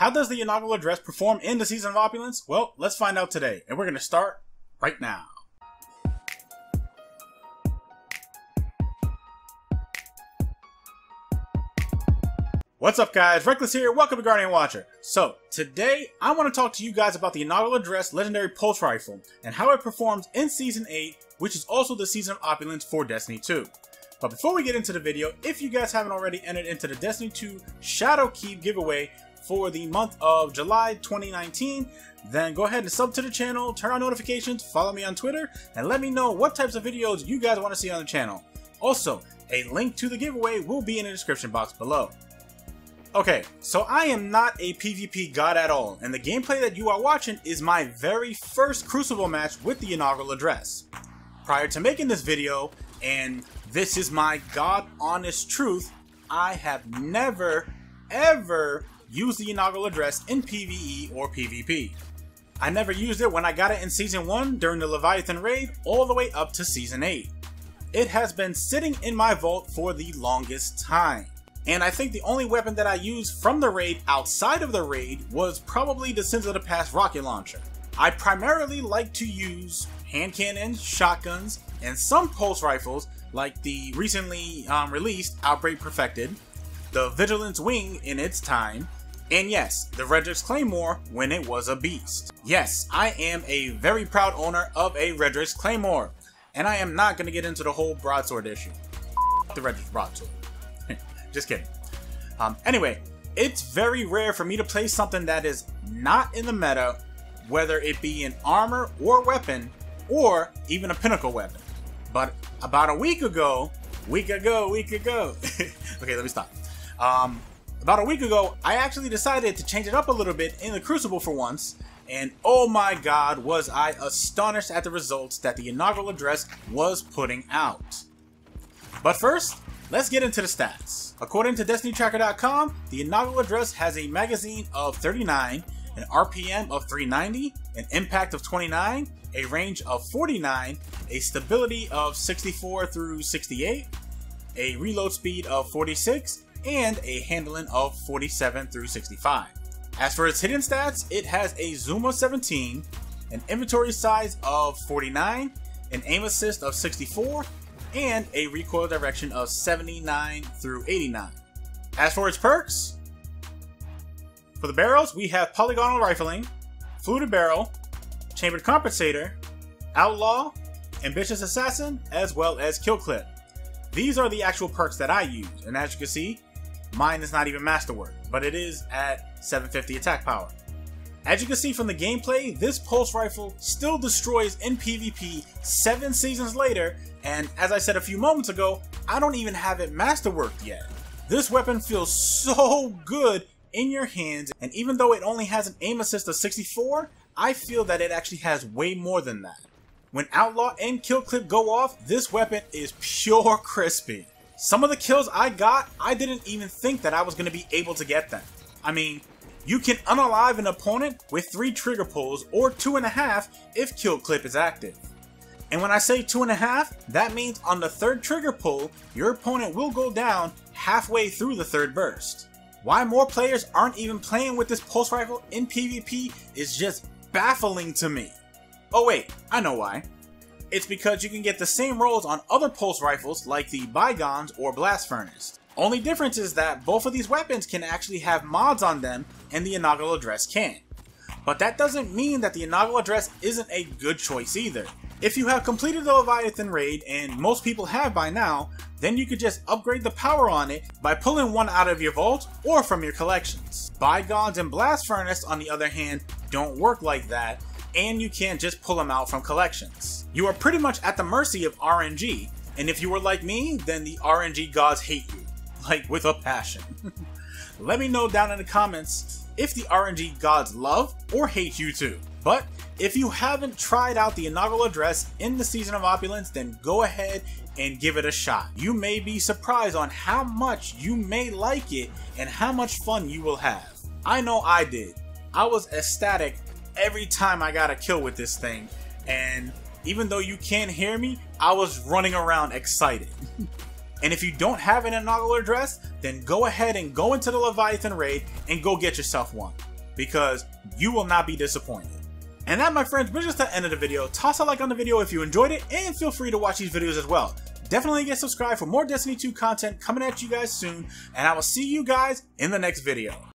How does the Inaugural Address perform in the Season of Opulence? Well, let's find out today, and we're going to start right now. What's up, guys? Reckless here. Welcome to Guardian Watcher. So today I want to talk to you guys about the Inaugural Address Legendary Pulse Rifle and how it performs in Season 8, which is also the Season of Opulence for Destiny 2. But before we get into the video, if you guys haven't already entered into the Destiny 2 Shadowkeep giveaway for the month of July 2019, then go ahead and sub to the channel, turn on notifications, follow me on Twitter, and let me know what types of videos you guys want to see on the channel. Also, a link to the giveaway will be in the description box below. Okay, so I am not a PvP god at all, and the gameplay that you are watching is my very first Crucible match with the Inaugural Address. Prior to making this video, and this is my god honest truth, I have never, ever used the Inaugural Address in PvE or PvP. I never used it when I got it in Season 1 during the Leviathan Raid all the way up to Season 8. It has been sitting in my vault for the longest time. And I think the only weapon that I used from the raid outside of the raid was probably the Sins of the Past rocket launcher. I primarily like to use hand cannons, shotguns, and some pulse rifles like the recently released Outbreak Perfected, the Vigilance Wing in its time, and yes, the Redrix Claymore when it was a beast. Yes, I am a very proud owner of a Redrix Claymore, and I am not going to get into the whole Broadsword issue. F the Redrix Broadsword. Just kidding. Anyway, it's very rare for me to play something that is not in the meta, whether it be an armor or weapon, or even a pinnacle weapon. But about a week ago, okay, let me stop. About a week ago, I actually decided to change it up a little bit in the Crucible for once, and oh my god, was I astonished at the results that the Inaugural Address was putting out. But first, let's get into the stats. According to DestinyTracker.com, the Inaugural Address has a magazine of 39, an RPM of 390, an impact of 29, a range of 49, a stability of 64 through 68, a reload speed of 46, and a handling of 47 through 65. As for its hidden stats, it has a zoom of 17, an inventory size of 49, an aim assist of 64, and a recoil direction of 79 through 89. As for its perks, for the barrels, we have polygonal rifling, fluted barrel, chambered compensator, outlaw, ambitious assassin, as well as kill clip. These are the actual perks that I use, and as you can see, mine is not even masterwork, but it is at 750 attack power. As you can see from the gameplay, this pulse rifle still destroys in PvP 7 seasons later, and as I said a few moments ago, I don't even have it masterworked yet. This weapon feels so good in your hands, and even though it only has an aim assist of 64, I feel that it actually has way more than that. When Outlaw and Kill Clip go off, this weapon is pure crispy. Some of the kills I got, I didn't even think that I was going to be able to get them. I mean, you can unalive an opponent with 3 trigger pulls or 2.5 if Kill Clip is active. And when I say 2.5, that means on the 3rd trigger pull, your opponent will go down halfway through the 3rd burst. Why more players aren't even playing with this pulse rifle in PvP is just baffling to me. Oh wait, I know why. It's because you can get the same rolls on other pulse rifles like the Bygones or Blast Furnace. Only difference is that both of these weapons can actually have mods on them and the Inaugural Address can. But that doesn't mean that the Inaugural Address isn't a good choice either. If you have completed the Leviathan Raid, and most people have by now, then you could just upgrade the power on it by pulling one out of your vault or from your collections. Bygones and Blast Furnace, on the other hand, don't work like that, and you can't just pull them out from collections. You are pretty much at the mercy of RNG, and if you were like me, then the RNG gods hate you, like with a passion. Let me know down in the comments if the RNG gods love or hate you too. But if you haven't tried out the Inaugural Address in the Season of Opulence, then go ahead and give it a shot. You may be surprised on how much you may like it and how much fun you will have. I know I did. I was ecstatic every time I got a kill with this thing, and even though you can't hear me, I was running around excited. And if you don't have an Inaugural Address, then go ahead and go into the Leviathan Raid and go get yourself one. because you will not be disappointed. And that, my friends, brings us to the end of the video. Toss a like on the video if you enjoyed it, and feel free to watch these videos as well. Definitely get subscribed for more Destiny 2 content coming at you guys soon, and I will see you guys in the next video.